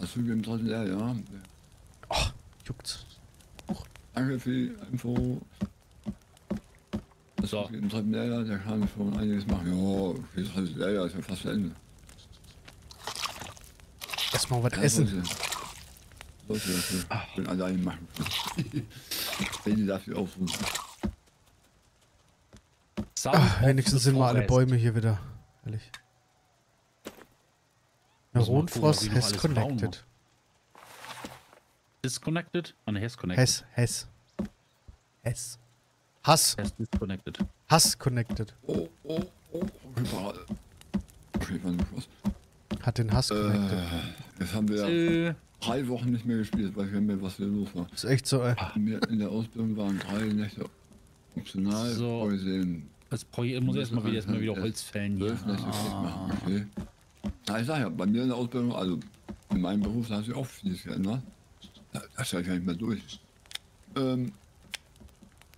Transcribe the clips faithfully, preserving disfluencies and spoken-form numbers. Achso, wir haben draußen leer, ja. Ach, juckt's. Och, danke für die Info. So. Wir haben draußen leer, ja, der kann schon einiges machen. Ja, wir haben draußen leer, ja, ist ja fast zu Ende. Erstmal was ja, essen. Sollte das hier. Ich bin alleine machen. Wenn die dafür aufrufen. Ach, wenigstens sind mal alle Bäume hier wieder. Ehrlich. Rotfrost has connected. Disconnected? Oh ne, has connected. Has, has. Has. Has disconnected. Has connected. Oh, oh, oh. Überall. Okay, war nicht was. Hat den Hass connected. Äh, jetzt haben wir drei Wochen nicht mehr gespielt, weil wir mehr was hier los war. Ist echt so, ey. In der Ausbildung waren drei Nächte optional. So. Vorsehen. Das Projekt muss erstmal wieder, erstmal wieder Holz fällen hier. Ah. Okay. Na, ich sag ja, bei mir in der Ausbildung, also in meinem Beruf, da hat sich auch vieles geändert. Da, da steige ich gar nicht mehr durch. Ähm,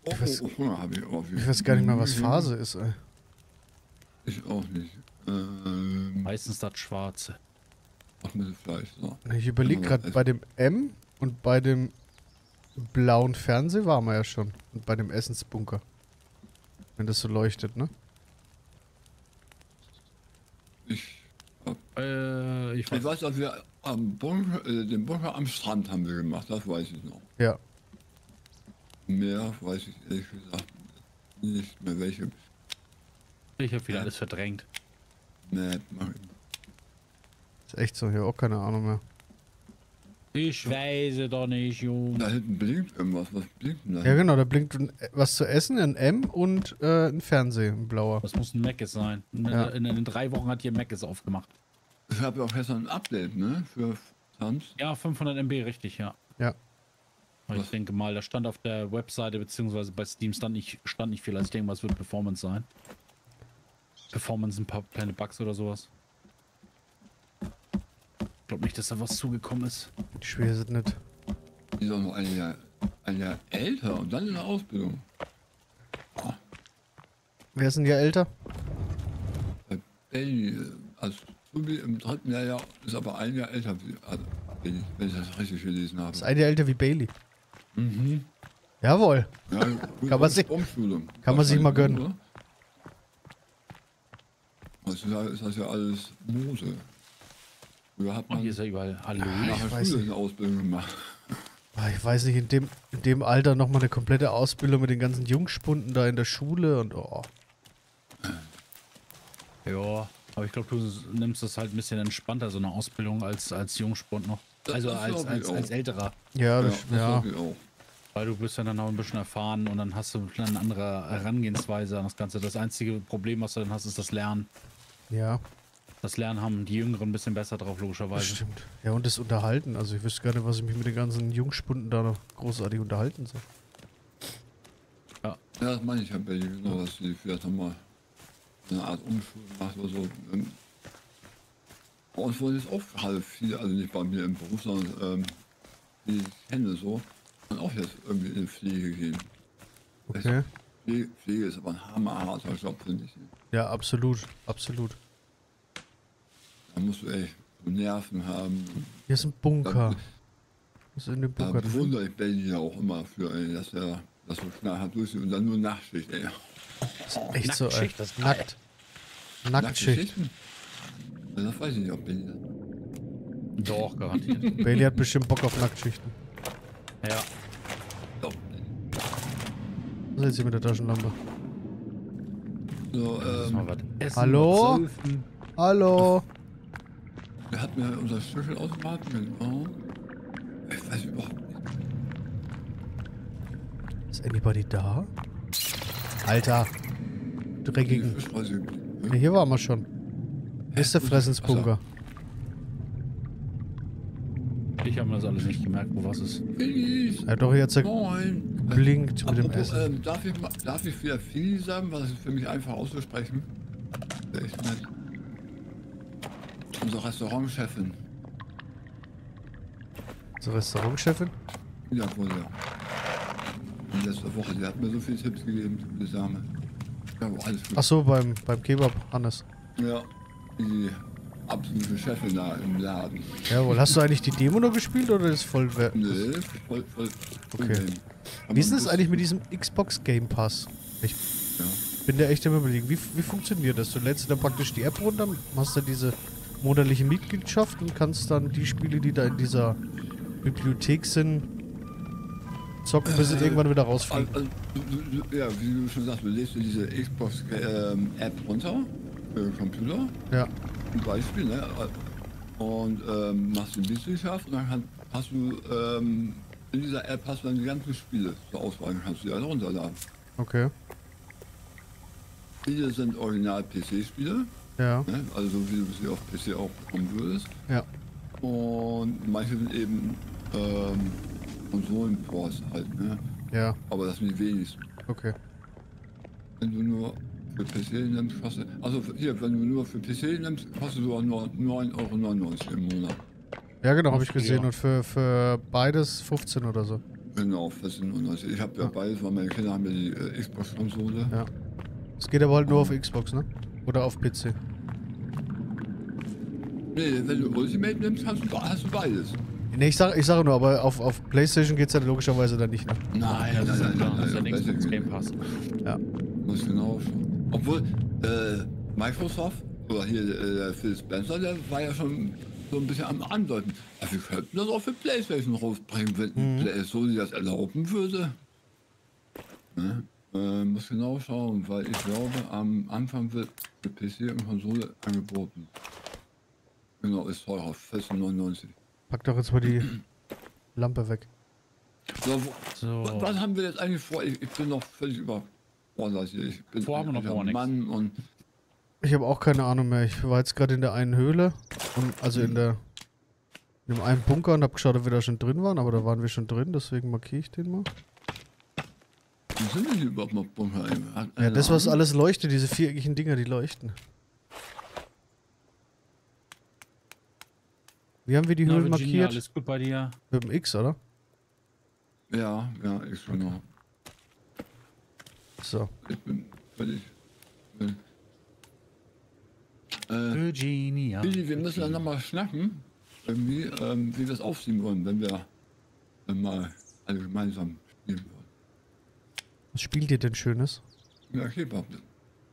oh, ich weiß, oh, oh, hab ich, oh, ich weiß gar nicht mehr, was Phase ist, ey. Ich auch nicht. Ähm, Meistens das Schwarze. Ach, mit dem Fleisch, so. Ich überlege gerade, bei dem M und bei dem blauen Fernseher waren wir ja schon. Und bei dem Essensbunker. Wenn das so leuchtet, ne? Ich... Äh, ich, weiß ich weiß, dass wir am Bunker, äh, den Bunker am Strand haben wir gemacht, das weiß ich noch. Ja. Mehr weiß ich ehrlich gesagt nicht mehr welche. Ich hab wieder ja. alles verdrängt. Nee, mach ich. Ist echt so, ich hab auch keine Ahnung mehr. Ich ja. weiß doch nicht, Junge. Da hinten blinkt irgendwas, was blinkt denn da? Ja genau, da blinkt was zu essen, ein M und äh, ein Fernseher, ein blauer. Das muss ein Meckes sein. In, ja. in, in, in drei Wochen hat hier Meckes aufgemacht. Ich habe ja auch gestern ein Update, ne? Für Tanz. Ja, fünfhundert M B, richtig, ja. Ja. Ich was? denke mal, da stand auf der Webseite, beziehungsweise bei Steam stand nicht, stand nicht viel. Also ich denke mal, es wird Performance sein. Performance, ein paar kleine Bugs oder sowas. Ich glaube nicht, dass da was zugekommen ist. Die Schwer sind nicht. Die sind auch noch ein Jahr, ein Jahr älter und dann in der Ausbildung. Oh. Wer ist denn ja älter? Baby, also Zubi im dritten Jahr ist aber ein Jahr älter, wie, also, wenn, ich, wenn ich das richtig gelesen habe. Ist ein Jahr älter wie Bailey. Mhm. Jawohl. Ja, kann man sich, kann man sich mal gönnen. Also ist das ja alles Mose. Hat man und hier ist ja überall Halleluja. Ich weiß nicht. Ausbildung gemacht. Ich weiß nicht, in dem, in dem Alter nochmal eine komplette Ausbildung mit den ganzen Jungspunden da in der Schule und oh. Ja, aber ich glaube, du nimmst das halt ein bisschen entspannter, so eine Ausbildung als, als Jungspund noch. Also als, als, als älterer. Ja, das ja. ja. Auch. Weil du bist ja dann auch ein bisschen erfahren und dann hast du eine andere Herangehensweise an das Ganze. Das einzige Problem, was du dann hast, ist das Lernen. Ja. Das Lernen haben die Jüngeren ein bisschen besser drauf, logischerweise. Das stimmt. Ja, und das Unterhalten. Also ich wüsste gar nicht, was ich mich mit den ganzen Jungspunden da noch großartig unterhalten soll. Ja. Ja, das meine ich ja bei denen, genau, dass die vielleicht nochmal eine Art Umschule macht oder so. Bei uns wurde jetzt auch halb viel, also nicht bei mir im Beruf, sondern ähm, die Hände so, und auch jetzt irgendwie in die Pflege gehen. Okay. Pflege, Pflege ist aber ein hammerharter Job, finde ich. Ja, absolut. Absolut. Da musst du echt Nerven haben. Hier ist ein Bunker. Das ist in dem Bunker. Da bewundere ich Benji ja auch immer für, ey, dass er das so knallhart durchzieht und dann nur Nachtschicht, ey. Das ist echt so, ey. Das ist nackt. Nacktschicht. Das weiß ich nicht, ob Benji das... Doch, garantiert. Benji hat bestimmt Bock auf Nacktschichten. Ja. So. Was ist jetzt hier mit der Taschenlampe? So, ähm... Essen, hallo? Hallo? Der hat mir unser Schlüssel ausgemacht. Oh. Ich weiß überhaupt nicht. Ist anybody da? Alter. Dreckigen. Ja, hier waren wir schon. Hier ist der Fressensbunker. Ich habe mir das alles nicht gemerkt, wo was ist. Ja doch, jetzt blinkt mit dem Essen. Ähm, darf, ich mal, darf ich wieder Fili sagen? Was ist für mich einfach auszusprechen? Echt nett. Unsere Restaurantchefin. Unsere Restaurantchefin? Ja, wohl ja. Die letzte Woche, die hat mir so viele Tipps gegeben, die Dame. Ja, alles gut. Ach so, beim, beim Kebab, Hannes. Ja, die absolute Chefin da im Laden. Jawohl, hast du eigentlich die Demo noch gespielt oder ist voll... Nee, voll, voll, voll okay. Wie ist das eigentlich mit diesem Xbox Game Pass? Ich ja. bin da echt am Überlegen. Wie, wie funktioniert das? Du lädst dann praktisch die App runter, hast dann diese monatliche Mitgliedschaft und kannst dann die Spiele, die da in dieser Bibliothek sind, zocken, bis äh, sie irgendwann wieder rausfliegen. Also, ja, wie du schon sagst, du lädst dir diese Xbox ähm, App runter, für den Computer. Ja. Zum Beispiel, ne? Und ähm, machst die Mitgliedschaft und dann hast du ähm, in dieser App hast du dann die ganzen Spiele zur Auswahl, kannst du die alle runterladen. Okay. Viele sind original P C-Spiele. Ja. Ne? Also wie du sie auf P C auch bekommen würdest. Ja. Und manche sind eben ähm, Konsolen-Ports halt, ne? Ja. Aber das sind die wenigsten. Okay. Wenn du nur für P C nimmst, kostet... Also hier, wenn du nur für P C nimmst, kostet du auch nur neun Euro neunundneunzig im Monat. Ja genau, habe ich gesehen. Ja. Und für, für beides fünfzehn oder so. Genau, vierzehn Euro neunzig. Ich habe ja ah. beides, weil meine Kinder haben ja die äh, Xbox-Konsole. Ja. Es geht aber halt nur um. auf Xbox, ne? Oder auf P C. Nee, wenn du Ultimate nimmst, hast du, hast du beides. Nee, ich sage ich sag nur, aber auf, auf PlayStation geht es ja logischerweise dann nicht, ne? Nein, das ist ja nichts mit dem Game Pass. Ja. Muss genau. Obwohl, äh, Microsoft, oder hier äh, Phil Spencer, der war ja schon so ein bisschen am Andeuten. Also wir könnten das auch für PlayStation rausbringen, wenn mhm. PlayStation das erlauben würde. Ne? Äh, muss genau schauen, weil ich glaube, am Anfang wird für P C und Konsole angeboten. Genau, ist teurer, vierzehn Euro neunundneunzig. Pack doch jetzt mal die Lampe weg. So, so. Was, was haben wir jetzt eigentlich vor? Ich, ich bin noch völlig überfordert hier. Ich bin vor haben wir noch ein Mann nichts. Und ich habe auch keine Ahnung mehr. Ich war jetzt gerade in der einen Höhle, und, also in der in dem einen Bunker und habe geschaut, ob wir da schon drin waren, aber da waren wir schon drin, deswegen markiere ich den mal. Wo sind denn hier überhaupt noch Bunker? Ja, das was alles leuchtet, diese viereckigen Dinger, die leuchten. Wie haben wir die Höhlen markiert? Alles gut bei dir. Mit dem X, oder? Ja, ja, X genau. Okay. So. Ich bin fertig. Bin. Äh, Virginia. Billy, wir müssen ja nochmal schnacken, irgendwie, ähm, wie wir es aufziehen wollen, wenn wir dann mal alle gemeinsam spielen wollen. Was spielt ihr denn Schönes? Ja, Kebab.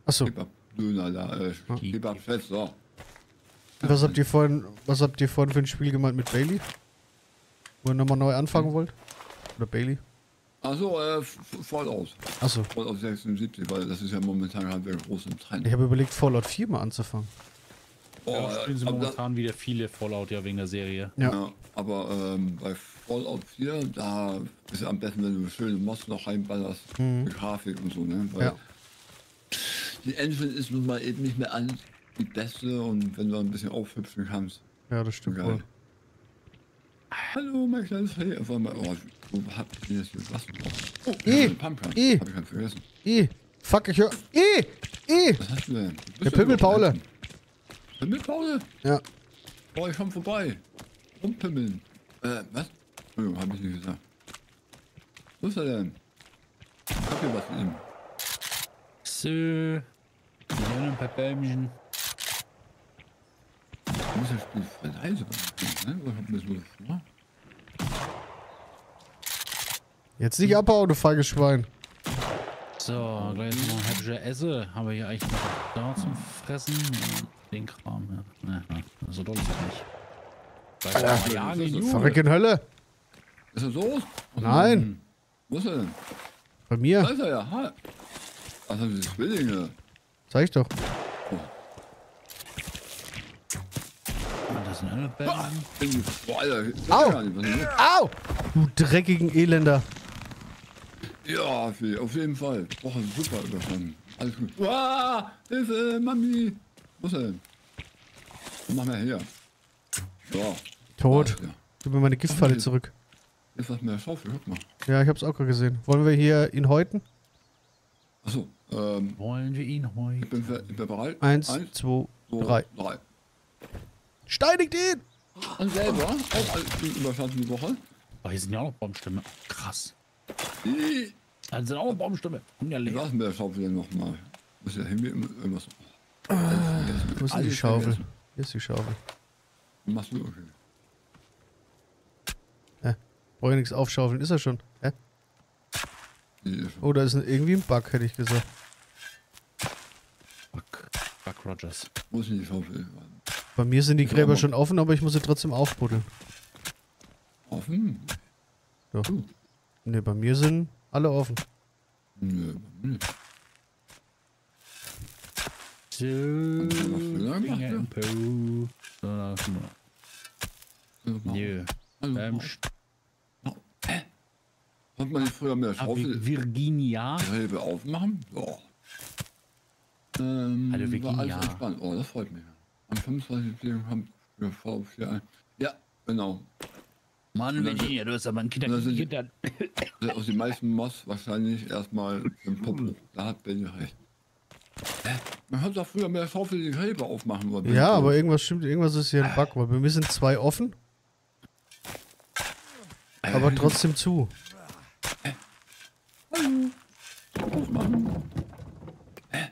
Achso. Kebab, Döner da, äh, Kebab fest, so. Was habt ihr vorhin, was habt ihr vorhin für ein Spiel gemeint mit Bailey? Wo ihr nochmal neu anfangen wollt? Oder Bailey? Achso, äh, Fallout. Achso. Fallout sechsundsiebzig, weil das ist ja momentan halt wieder groß im Trend. Ich habe überlegt, Fallout vier mal anzufangen. Oh, ja, da spielen sie momentan wieder viele Fallout, ja, wegen der Serie. Ja, ja aber ähm, bei Fallout vier, da ist ja am besten, wenn du schöne Mods noch reinballerst, mhm. mit Grafik und so, ne? Weil ja. Die Engine ist nun mal eben nicht mehr an die beste und wenn du ein bisschen aufhüpfen kannst. Ja, das stimmt wohl. Hallo, mein kleines Reh. Einfach mal, oh, wo hab ich denn jetzt gelassen? Oh, e, Pumpkin. E, hab ich ganz vergessen. E, fuck, ich hör, E, E. Was hast du denn? Du der Pimmelpaule. Pimmelpaule? Ja. Oh, ich komm vorbei. Rumpimmeln. Äh, was? Entschuldigung, hab ich nicht gesagt. Wo ist er denn? Ich hab hier was mit ihm. So. Wir haben ein paar Bäumchen. Ich muss das Spiel voll leise machen, ne? Ich hab mir so vor. Jetzt nicht abhauen, du feiges Schwein. So, gleich noch ein hübsches Essen. Haben wir hier eigentlich noch da zum Fressen? Den Kram, ja. Na, na, so doll ist das nicht. Verreck in Hölle! Ist er so? Nein! Wo ist er denn? Bei mir? Da ist er ja, hi! Ach, das sind die Zwillinge! Zeig doch! Oh. Ah, das sind alle Bären. Boah, Alter! Au! Au! Du dreckigen Elender! Ja, auf jeden Fall! Boah, super überfangen! Alles gut! Uah! Hilfe, Mami! Wo ist er denn? Mach mal her! Ja. Tot. Ja. Gib mir meine Giftfalle okay. zurück. Jetzt hast du mir eine Schaufel, guck mal. Ja, ich hab's auch gerade gesehen. Wollen wir hier ihn häuten? Achso, ähm. Wollen wir ihn häuten? Ich bin, ich bin bereit. Eins, Eins zwei, zwei, drei. drei. Steinigt ihn! Und selber. Auch überstanden die Woche. Oh, hier sind ja auch noch Baumstämme. Krass. I da sind auch noch Baumstämme. Hunderlich. Lass mir der Schaufel denn nochmal. Muss ja hin mit irgendwas. Wo ist die Schaufel? Vergessen. Hier ist die Schaufel. Machst du auch schon. Hä? Brauche ich nichts aufschaufeln, ist er schon. Hä? Ja. Oh, da ist ein, irgendwie ein Bug, hätte ich gesagt. Bug, Bug Rogers. Wo ist denn die Schaufel? Bei mir sind die ich Gräber schon offen, aber ich muss sie trotzdem aufbuddeln. Offen? Doch. Uh. Ne, bei mir sind alle offen. Nö, bei mir nicht. So, Finger im Po. So, na, guck mal. Nö. Ähm, hä? Hat man früher mehr Schaufel? Virginia? Gräber aufmachen? Ja. Ähm, Hallo Virginia. War alles entspannt. Oh, das freut mich. Am fünfundzwanzigsten haben wir V vier ein. Ja, genau. Mann, Virginia, du hast aber ein Kinder. Kinder. Die, aus den meisten Moss wahrscheinlich erstmal im Popo. Da hat Benny recht. Hä? Man hat doch früher mehr Schaufel die Gräber aufmachen wollen. Ja, aber irgendwas stimmt, irgendwas ist hier ein Bug, weil bei mir sind zwei offen. Aber trotzdem zu. Hä? Hallo. Aufmachen. Hä?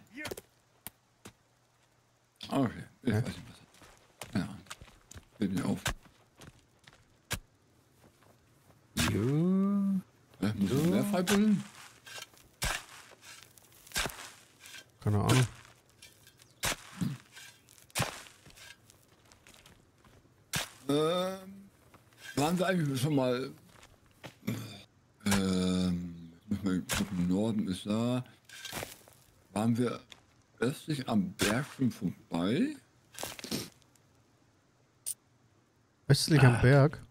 Okay, ich Hä? weiß nicht was. Ja. Geht nicht auf. Jo. Hä? Muss ich mehr freibuddeln? Keine Ahnung. Ähm, waren wir eigentlich schon mal... Ähm, ich muss mal gucken, Norden ist da. Waren wir östlich am Berg schon vorbei? Östlich ah. am Berg?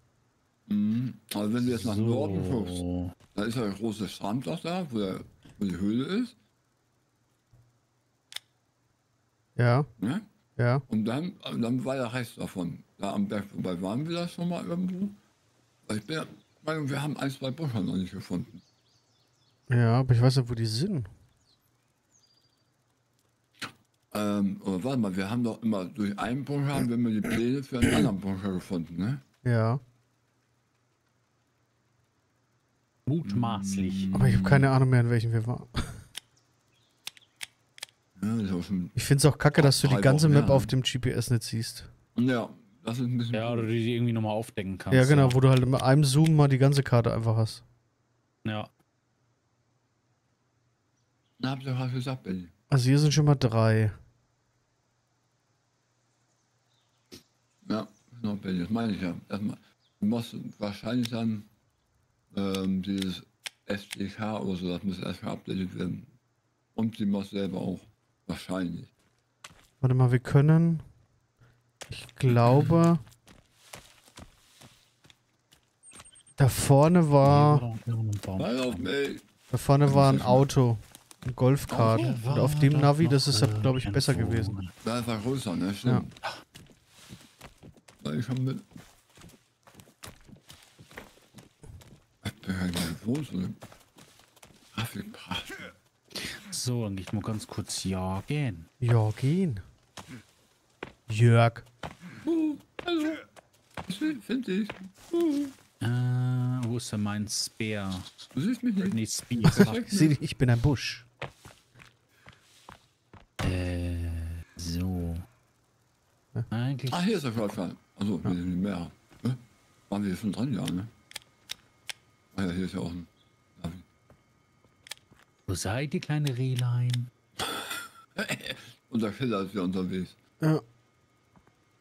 Mhm. Also wenn du jetzt nach so. Norden guckst, da ist ja ein großer Strand doch da, wo, der, wo die Höhle ist. Ja. Ne? Ja. Und dann, dann war ja rechts davon. Da am Berg vorbei waren wir das schon mal irgendwo. Ich bin der Meinung, wir haben ein, zwei Bücher noch nicht gefunden. Ja, aber ich weiß nicht, wo die sind. Ähm, oder warte mal, wir haben doch immer durch einen Bunker haben wir immer die Pläne für einen anderen Bunker gefunden, ne? Ja. Mutmaßlich. Aber ich habe keine Ahnung mehr, in welchem wir waren. Ich finde es auch kacke, dass du die ganze Map auf dem G P S nicht siehst. Ja, das ist ein bisschen. Ja, oder du die irgendwie nochmal aufdecken kannst. Ja, genau, wo du halt mit einem Zoom mal die ganze Karte einfach hast. Ja. Na, hab ich doch was gesagt, Benny. Also hier sind schon mal drei. Ja, genau, Benny, das meine ich ja. Erstmal, du musst wahrscheinlich dann ähm, dieses S D K oder so, das muss erstmal updated werden. Und die muss selber auch. Wahrscheinlich. Warte mal, wir können... Ich glaube... Da vorne war... Da vorne war ein Auto. Ein Golfkart. Und auf dem Navi, das ist, glaube ich, besser gewesen. Da war größer, ne? Stimmt. Ja. Ich hab mit... Ich bin ja nicht groß, oder? Grafikkraft. So, dann gehe ich mal ganz kurz jagen. Jagen? Jörg. Uh, hallo. Find ich. Uh. Äh, wo ist denn mein Speer? Du siehst mich nicht. Nee, Speer. ich, ich bin ein Busch. Äh, so. Hä? Eigentlich. Ah, hier ist der Schwarzwald. Achso, wir sind nicht mehr. Hä? Waren wir hier schon dran, ja, ne? Ah ja, hier ist ja auch ein. Wo seid ihr, kleine Rehlein? Unser Schiller ist ja unterwegs. Ja.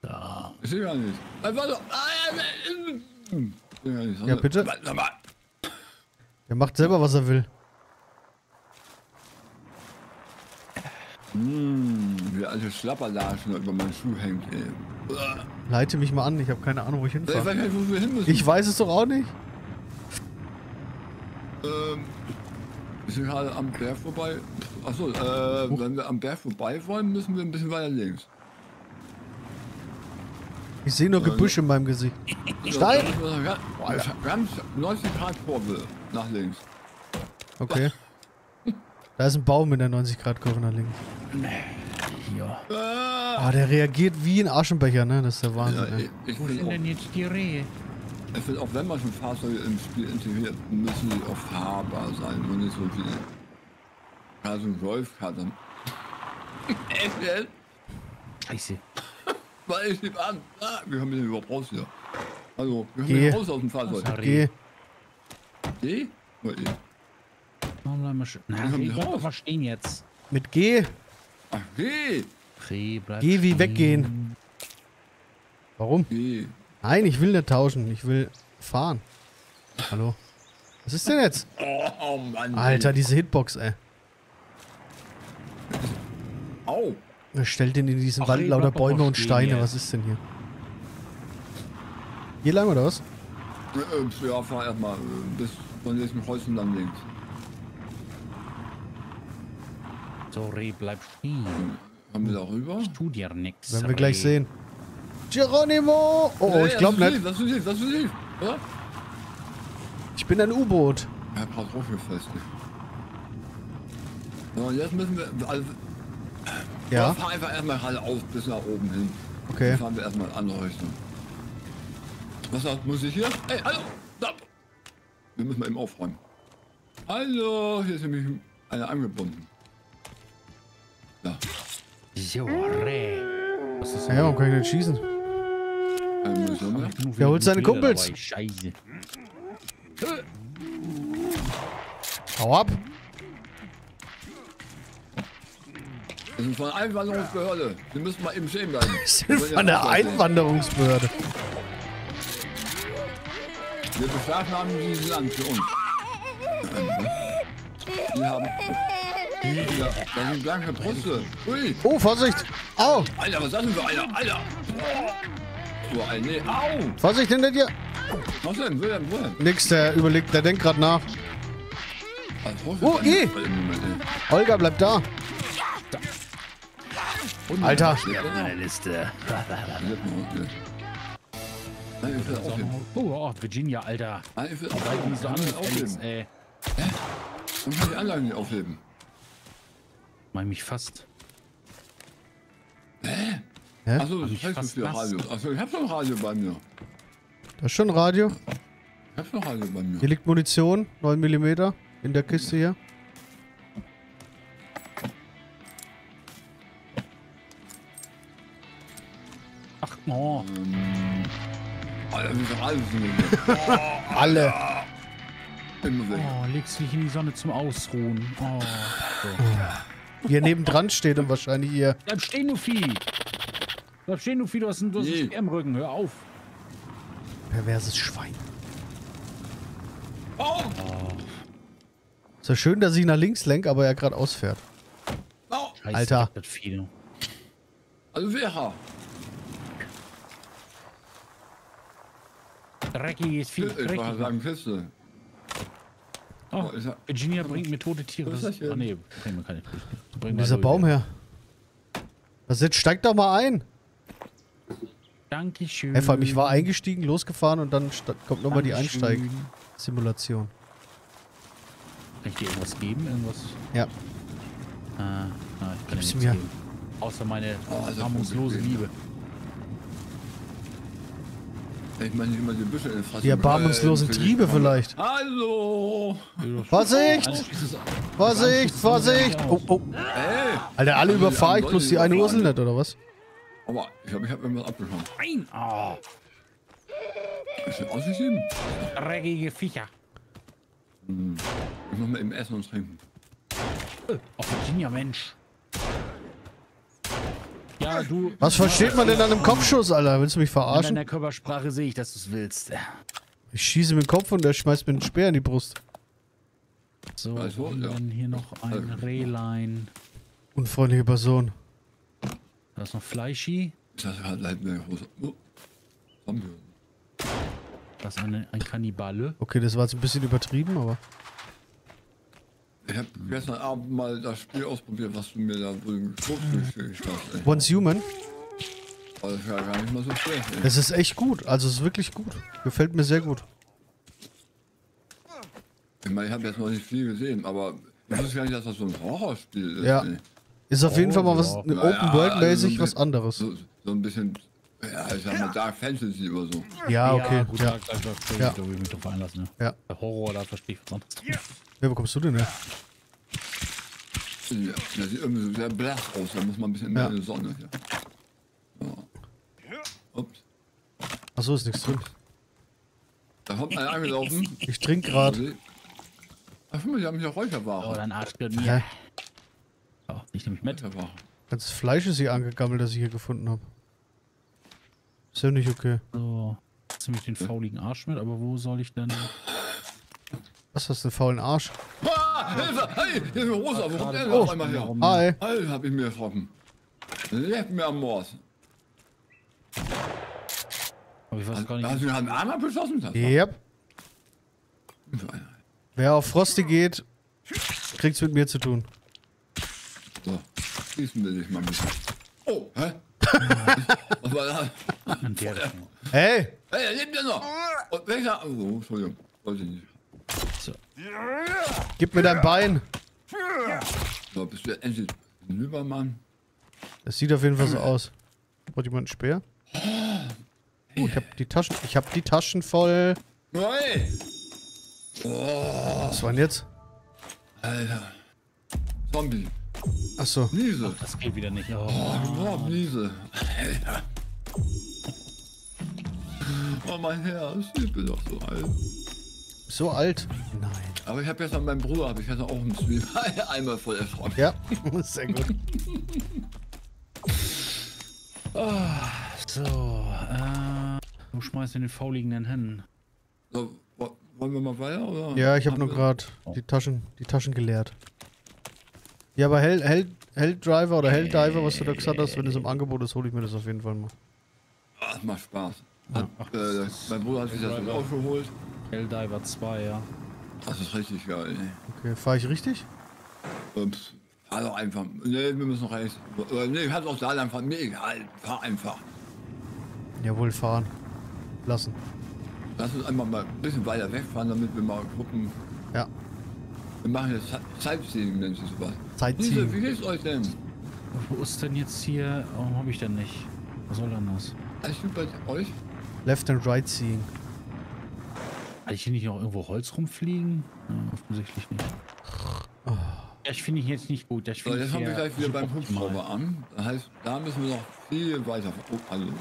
Da. Ich sehe gar nicht. Einfach so. Ah, ja, bitte. Er macht selber, was er will. Hm, wie alte Schlapperlaschen über meinen Schuh hängt, ey. Leite mich mal an, ich habe keine Ahnung, wo ich hinfahre. Ich weiß nicht, wo wir hin müssen. Ich weiß es doch auch nicht. Ähm. Wir sind gerade am Berg vorbei. Achso, äh, oh. wenn wir am Berg vorbei wollen, müssen wir ein bisschen weiter links. Ich sehe nur äh, Gebüsche in meinem Gesicht. Stein! Wir haben neunzig Grad Kurve nach links. Okay. Da ist ein Baum mit der neunzig Grad Kurve nach links. Ja. Ah, der reagiert wie ein Aschenbecher, ne? Das ist der Wahnsinn. Ja, ich, ich Wo sind denn jetzt die Rehe? Ich finde, auch wenn man schon Fahrzeuge im Spiel integriert, müssen die auch fahrbar sein und nicht so wie also ein Golfkart. Scheiße. Weil ich nehme an. Ah, wir haben den überhaupt raus hier. Also, wir haben den raus aus dem Fahrzeug. Geh. Geh? Oder E? Machen wir mal schön. Na, ich kann doch verstehen jetzt. Mit G. Ach, G. G, bleib G wie stehen. Weggehen. Warum? G. Nein, ich will nicht tauschen. Ich will fahren. Hallo? Was ist denn jetzt? Oh, oh Mann. Alter, diese Hitbox, ey. Au. Wer stellt denn in diesen Wald lauter Bäume und Steine? Hier. Was ist denn hier? Hier lang oder was? Ja, fahr erstmal, bis man jetzt mit Häuschen lang denkt. So, Reh, bleib stehen. Haben wir da rüber? Ich tu dir nix. Werden wir gleich sehen. Geronimo! Oh, oh, ich glaub nicht. Was du siehst, was du siehst, oder? Ich bin ein U-Boot. Ja, pass auf, hier fest. So, und jetzt müssen wir. Also, ja. Wir fahren einfach erstmal geradeaus bis nach oben hin. Okay. Dann fahren wir erstmal in andere Richtung. Was muss ich hier? Ey, hallo! Stopp! Wir müssen mal eben aufräumen. Hallo! Hier ist nämlich einer angebunden. Da. Jo, Reh. Was ist denn? Ja, warum kann ich nicht schießen? Wer holt seine Kumpels? Dabei. Scheiße. Hau ab! Wir sind von der Einwanderungsbehörde. Wir müssen mal eben stehen bleiben. Wir sind von der Einwanderungsbehörde. Wir beschlagnahmen dieses Land für uns. Wir haben... Ja, da sind blanke Brüste. Ui. Oh, Vorsicht! Au! Alter, was sagst du für einer? Alter! So, ein, nee. Au! Vorsicht hinter dir! Was denn? Wo denn? Wo denn? Nix, der überlegt, der denkt gerade nach. Oh, eh! Olga, bleib da! Alter! Oh, Virginia, Alter! Ich will aufheben. Ey. Ich will die Anlagen nicht aufheben. Mein mich fast. Hä? Achso, das ist heißt für Radio. Achso, ich hab noch Radio bei mir. Das ist schon Radio. Ich hab noch Radio bei mir. Hier liegt Munition, neun Millimeter, in der Kiste hier. Ach, oh. Ähm, Alter, wie viel Radio sind denn hier? Oh, alle. Oh, legst dich in die Sonne zum Ausruhen. Oh. So. Hier nebendran steht und wahrscheinlich hier. Bleib stehen, du Vieh! Bleib stehen, du Vieh, du hast einen Stick im Rücken, hör auf! Perverses Schwein. Oh. Oh. Ist ja schön, dass ich nach links lenk, aber er gerade ausfährt. Oh. Alter. Scheiße, also Vera. Drecki ist viel. Ich wollte sagen, Kiste. Oh, Virginia bringt mir tote Tiere. Das ist, oh, nee, bringt mir keine Tiere. Bring dieser Baum her. Was jetzt? Steig doch mal ein. Dankeschön. Ey, vor allem, ich war eingestiegen, losgefahren und dann kommt nochmal die Einsteig-Simulation. Kann ich dir irgendwas geben? Irgendwas? Ja. Ah, ah, ich kann dir nichts geben. Außer meine harmungslose Liebe. Ich meine, immer die Büsche in der Fresse. Die erbarmungslosen Triebe vielleicht. Hallo! Vorsicht! Vorsicht! Vorsicht! Oh, oh. Ey. Alter, alle überfahre ich, bloß die eine Ursel nicht, oder was? Aber ich glaube, ich habe irgendwas abgeschaut. Nein! Oh. Ist denn ausgegeben? Dreckige Viecher. Hm. Ich muss mal eben essen und trinken. Oh, Virginia, Mensch. Ja, du, was versteht man denn an einem Kopfschuss, Alter? Willst du mich verarschen? In deiner Körpersprache sehe ich, dass du es willst. Ich schieße mit dem Kopf und der schmeißt mir einen Speer in die Brust. So, ja, und dann ja. Hier noch ein Rehlein. Unfreundliche Person. Da ist noch Fleischi. Das hat leider eine große... Das ist eine, ein Kannibale. Okay, das war jetzt ein bisschen übertrieben, aber... Ich hab gestern Abend mal das Spiel ausprobiert, was du mir da drüben geschickt hast. Ey. Once Human? Oh, das ist ja gar nicht mal so schlecht. Ey. Das ist echt gut, also es ist wirklich gut. Gefällt mir sehr gut. Ich meine, ich habe jetzt noch nicht viel gesehen, aber ich wusste gar nicht, dass das so ein Horrorspiel ist. Ja. Ey. Ist auf jeden oh, Fall mal was, ja. Open World-mäßig also so was anderes. So, so ein bisschen, ja, ich sag mal Dark Fantasy oder so. Ja, okay. Ja, gut, ja. Dark, Dark, Dark, Dark, ja. Da will ich mich drauf einlassen. Ja. Ja. Der Horror, da verstehe ich was anderes. Ja. Ja, wo kommst du denn her? Ja, der sieht irgendwie so sehr blass aus, da muss man ein bisschen mehr in die Sonne. Ja. Ja. Ups. Achso, ist nichts drin. Da kommt einer angelaufen. Ich trinke gerade. Ach, guck mal, die haben hier Räucherware. Oh, dein Arsch gehört mir. Ja. Oh, ich nehme mich mit. Ganzes Fleisch ist hier angegammelt, das ich hier gefunden habe. Ist ja nicht okay. So, ziemlich den fauligen Arsch mit, aber wo soll ich denn... Was hast du, den faulen Arsch? Ah, Hilfe! Hey, hier ist eine Rosa, wo kommt der denn auf einmal her? Hi! Alter, hab ich mir erschrocken. Leck mir am Mord. Aber ich weiß gar nicht... Hast du mir einen Arm abgeschossen? Yep. Wer auf Frosty geht, kriegt's mit mir zu tun. So, schießen wir dich mal ein bisschen. Oh, hä? Was war das? Hey! Hey, er lebt ja noch! Und welcher... Oh, Entschuldigung, wollte ich nicht. So. Gib mir dein Bein! So, bist du endlich ein Übermann? Das sieht auf jeden Fall so aus. Braucht jemand einen Speer? Oh, ich hab die Taschen... Ich hab die Taschen voll... Hey. Oh. Was war denn jetzt? Alter. Zombie. Achso. Niese. Ach, das geht wieder nicht. Oh, oh Niese. Alter. Oh, mein Herz. Ich bin doch so alt. So alt? Nein. Aber ich habe jetzt an meinem Bruder, habe ich jetzt auch einen Stream. Einmal voll erschrocken. Ja, sehr gut. Oh, so. Äh, wo schmeißt du den fauligen Händen? So. Wollen wir mal weiter, oder? Ja, ich habe nur gerade die Taschen, die Taschen geleert. Ja, aber Hell, Hell, Hell Driver oder Hell Diver, was du da gesagt hast, wenn es im Angebot ist, hole ich mir das auf jeden Fall mal. Ach, das macht Spaß. Hat, ja. äh, mein Bruder hat sich das dann aufgeholt. Hell Diver zwei, ja. Das ist richtig geil, ey. Okay, fahre ich richtig? Ups. Fahr doch einfach. Ne, wir müssen noch rechts. Ne, kannst auch da einfach. Nee, egal. Fahr einfach. Jawohl, fahren. Lassen. Lass uns einmal mal ein bisschen weiter wegfahren, damit wir mal gucken. Ja. Wir machen jetzt Sightseeing, nennt sich sowas. Sightseeing. Wie geht's euch denn? Wo ist denn jetzt hier? Warum hab ich denn nicht? Was soll denn das? Alles gut bei euch? Left and Right Seeing. Kann ich hier nicht noch irgendwo Holz rumfliegen? Ja, offensichtlich nicht. Oh. Das finde ich jetzt nicht gut. Das so, jetzt haben wir gleich wieder beim Hubschrauber an. Das heißt, da müssen wir noch viel weiter. Oh, hallo.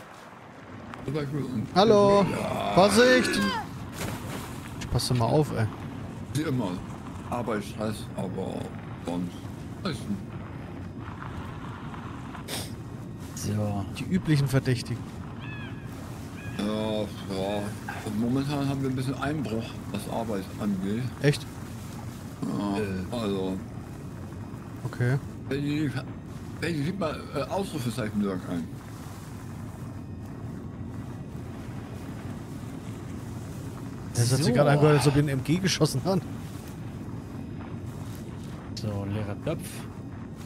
Hallo! Ja. Vorsicht! Ich passe mal auf, ey. Wie immer. Arbeitsstress, aber sonst. So. Die üblichen Verdächtigen. Ja, ja. Momentan haben wir ein bisschen Einbruch, was Arbeit angeht. Echt? Ja, also. Okay. Wenn die, wenn die sieht mal äh, Ausrufezeichen sagen ein. Das hat so. Sich gerade angehört, als ob wir ein M G geschossen haben. So, leerer Topf.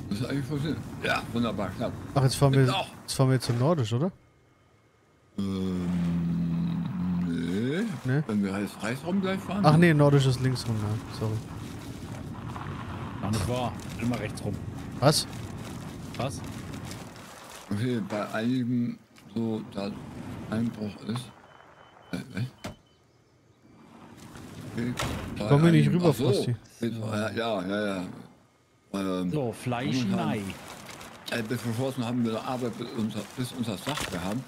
Das ist eigentlich funktioniert. Ja, wunderbar, knapp. Ach, jetzt fahren, wir, jetzt fahren wir jetzt zum Nordisch, oder? Ähm, nee. nee. Wenn wir jetzt Reichsraum gleich fahren? Ach nee, Nordisch ist links rum, ja. Sorry. Ach, nicht wahr. Immer rechts rum. Was? Was? Okay, bei einigen so, da Einbruch ist. Äh, äh. Ich komme nicht rüber, so. Frosty. Ja, ja, ja. ja. Ähm, so, Fleisch, nein. Äh, bis vor kurzem haben wir Arbeit bis unter, bis unter Sach gehabt.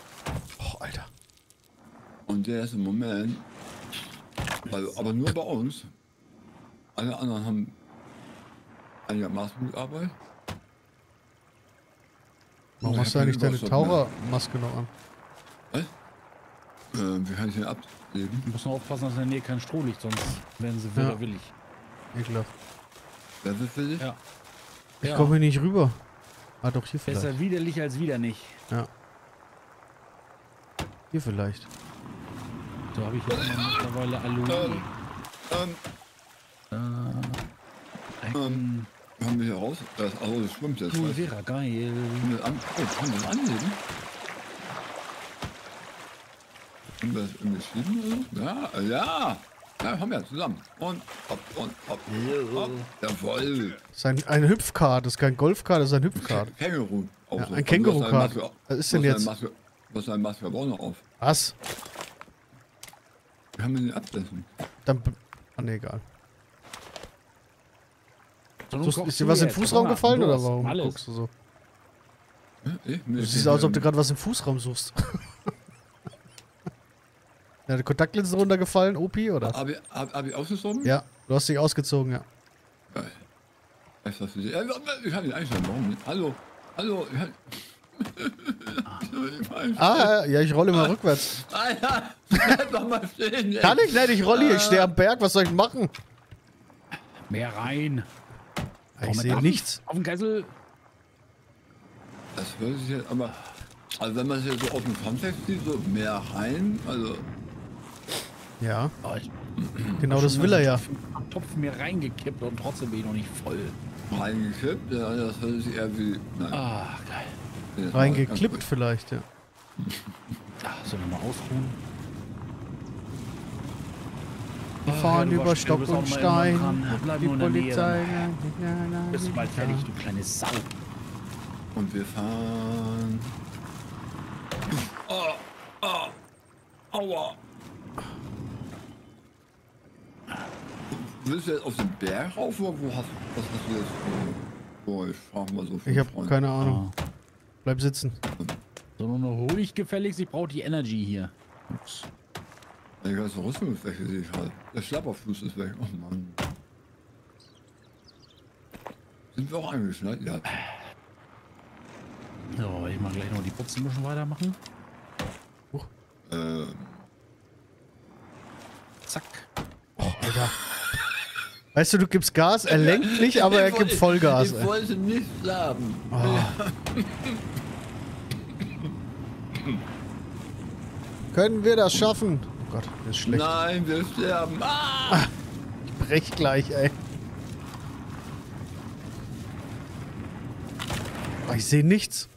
Och, Alter. Und der ist im Moment, weil, aber nur bei uns. Alle anderen haben einigermaßen gut Arbeit. Warum hast du eigentlich deine Tauchermaske noch an? Was? Äh, wie kann ich den ab? Leben. Wir müssen aufpassen, dass in der Nähe kein Strohlicht, sonst werden sie wieder ja. willig. Ekelhaft. Wer wird willig? Ja. Ich ja. komme hier nicht rüber. Ah, doch, hier vielleicht. Besser widerlich als wieder nicht. Ja. Hier vielleicht. So habe ich ja mittlerweile Alu. Ähm. Ähm. Äh, ähm. Haben wir hier raus? Das, also, das schwimmt jetzt. Cool, wäre geil. Können wir das anlegen? Haben wir das irgendwie geschrieben? Ja, ja! Ja, haben wir zusammen. Und hopp, und hopp, hopp. Jawoll! Das ist ein, ein Hüpfkart, das ist kein Golfkart, das ist ein Hüpfkart. Känguru. Ja, ein Känguru-Kart. Was ist denn jetzt? Was ist dein Maske? Wir brauchen noch auf. Was? Wir haben ihn absetzen. Dann. Ah, ne, egal. So, ist dir was im Fußraum jetzt gefallen oder warum alles. Guckst du so? Ich, nee, du siehst aus, als ob du gerade was im Fußraum suchst. Ja, die Kontaktlinse runtergefallen, Opi, oder? Hab ich, hab, hab ich ausgezogen? Ja, du hast dich ausgezogen, ja. Geil. Ich hab ihn eingeschlagen. Hallo, hallo. Ah, ja, ich rolle mal ah, rückwärts. Alter, bleib doch mal stehen, ey. Kann ich nicht, ich rolle hier, ich stehe am Berg, was soll ich machen? Mehr rein. Ich, ich sehe nichts. Auf dem Kessel. Das hört sich jetzt aber... Also wenn man es jetzt so auf dem Kontext sieht, so mehr rein, also... Ja. Oh, ich, genau das will er ja. Am Topf mehr reingekippt und trotzdem bin ich noch nicht voll. Reingekippt? Ja, das hört sich eher wie... Nein. Ah, geil. Reingeklippt vielleicht, ja. Ach, soll ich mal ausruhen? Wir oh, fahren ja, über Stock und Stein. Bleib die Polizei. Bist bald fertig, du kleine Sau. Und wir fahren. Oh, oh, aua. Willst du jetzt auf den Berg rauf oder wo hast, was hast du jetzt? Boah, ich frag mal so viel. Ich hab Freunde. Keine Ahnung. Ah. Bleib sitzen. Sondern nur hol ich gefälligst, ich brauche die Energy hier. Ups. Die ganze Rüstung ist weg, sehe ich halt. Der Schlapperfuß ist weg. Oh Mann. Sind wir auch angeschnallt? Ja. So, ich mach gleich noch die Putzen ein bisschen weitermachen. Huch. Ähm. Zack. Oh, Alter. Weißt du, du gibst Gas, er lenkt nicht, aber er gibt Vollgas. Ich wollte nicht schlafen. Oh. Können wir das schaffen? Oh Gott, das ist schlecht. Nein, wir sterben. Ah! Ich brech gleich, ey. Oh, ich sehe nichts.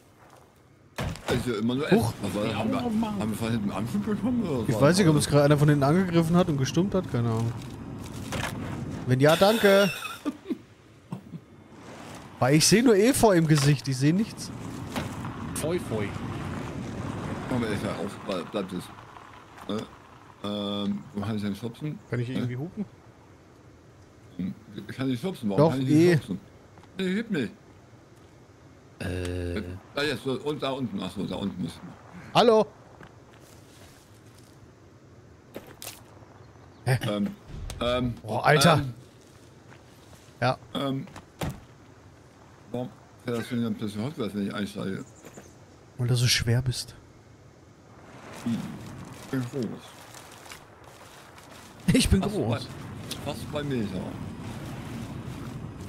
Ich sehe immer nur Essen. Huch. Also, haben, wir, haben wir von hinten Angriff bekommen? Oder ich weiß nicht, ob uns gerade einer von hinten angegriffen hat und gestummt hat. Keine Ahnung. Wenn ja, danke. Weil ich sehe nur Efeu im Gesicht, ich sehe nichts. Feu, feu. Komm, Efeu, auf, bleibt es. Äh, ähm, wo kann ich denn schubsen? Kann ich irgendwie äh? hupen? Ich kann nicht schubsen, warum Doch, kann ich nicht eh. schubsen? Nee, ich heb nicht. Äh. Da jetzt, und da unten, achso, da unten müssen wir. Hallo! Hä? Ähm. Ähm, oh, Alter! Ähm, ja. Ähm. Warum fährt das denn ein bisschen rückwärts, wenn ich einsteige? Weil du so schwer bist. Hm. Ich bin groß. Ich bin fast groß. Bei, fast bei Meter.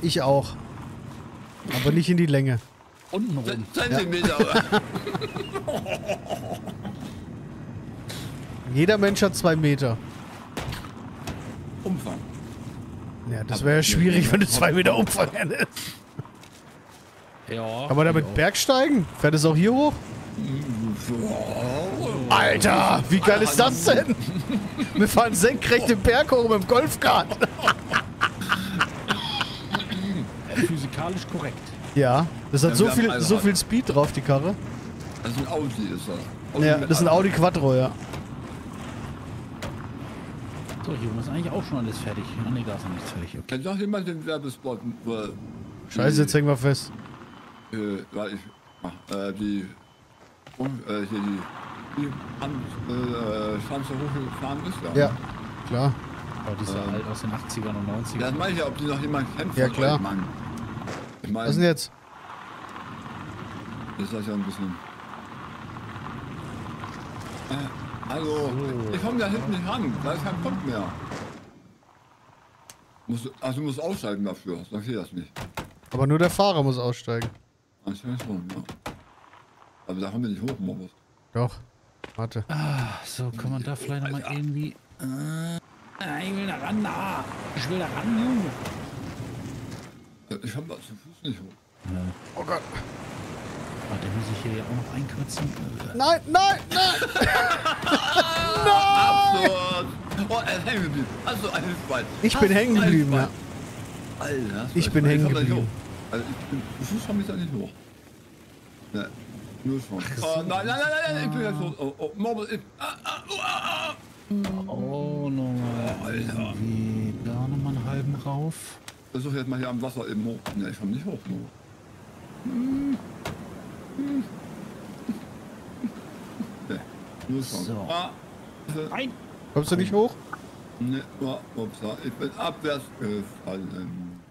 Ich auch. Aber nicht in die Länge. Unten rum. Zentimeter. Ja. Jeder Mensch hat zwei Meter. Umfang. Ja, das wäre ja schwierig, wenn du zwei Meter Umfang hättest. Ja. Kann man damit bergsteigen? Fährt es auch hier hoch? Alter, wie geil ist das denn? Wir fahren senkrecht den Berg hoch mit dem Golfkart. Physikalisch korrekt. Ja, das hat so viel, so viel Speed drauf, die Karre. Das ist ein Audi, ist das. Ja, das ist ein Audi Quattro, ja. So, hier ist eigentlich auch schon alles fertig. Oh, nee, da ist noch nichts fertig. Okay. Kann doch jemand den Werbespot... Äh, Scheiße, jetzt hängen wir fest. Äh, weil ich... Ach, äh, die... Und, äh, hier die... Die... Äh, Schanze hochgefahren ist, ja. Ja, klar. Aber die ist ja ähm, alt aus den achtzigern und neunzigern. Ja, das meine ich ja, ob die noch jemand kennt. Ja, klar. Mann. Ich mein, was denn jetzt? Das ist ja ein bisschen... Äh, Hallo, so. Ich komme da hinten nicht ran, da ist kein Punkt mehr. Musst, also du musst aussteigen dafür, sonst geht das nicht. Aber nur der Fahrer muss aussteigen. Anscheinend schon, ja. Aber da haben wir nicht hoch, Morbus. Doch, warte. Ah, so, kann man da vielleicht nochmal irgendwie... Äh, ich will da ran, na. Ich will da ran, Junge. Ich komm da zum Fuß nicht hoch. Ja. Oh Gott. Oh, den muss ich hier ja auch noch einkürzen. Nein, nein, nein! Nein! Absurd! Oh, er ist hängen geblieben. Hast du einen Spalt? Ich bin hängen geblieben, ja. Alter, ich bin hängen geblieben. Also, ich bin... Fuß komm ich da nicht hoch. Ne, nur schon. Oh, nein, nein, nein, nein, ich bin jetzt los. Oh, oh, Morbus, ich... Ah, ah, ah, ah. Oh, nochmal. Oh, Alter. Wie, da nochmal einen halben rauf. Versuch jetzt mal hier am Wasser eben hoch. Ne, ich komm nicht hoch, Morbus. Hm. Nee, so. Ah. Nein! Kommst du nicht hoch? Ne, ich bin abwärts gefallen.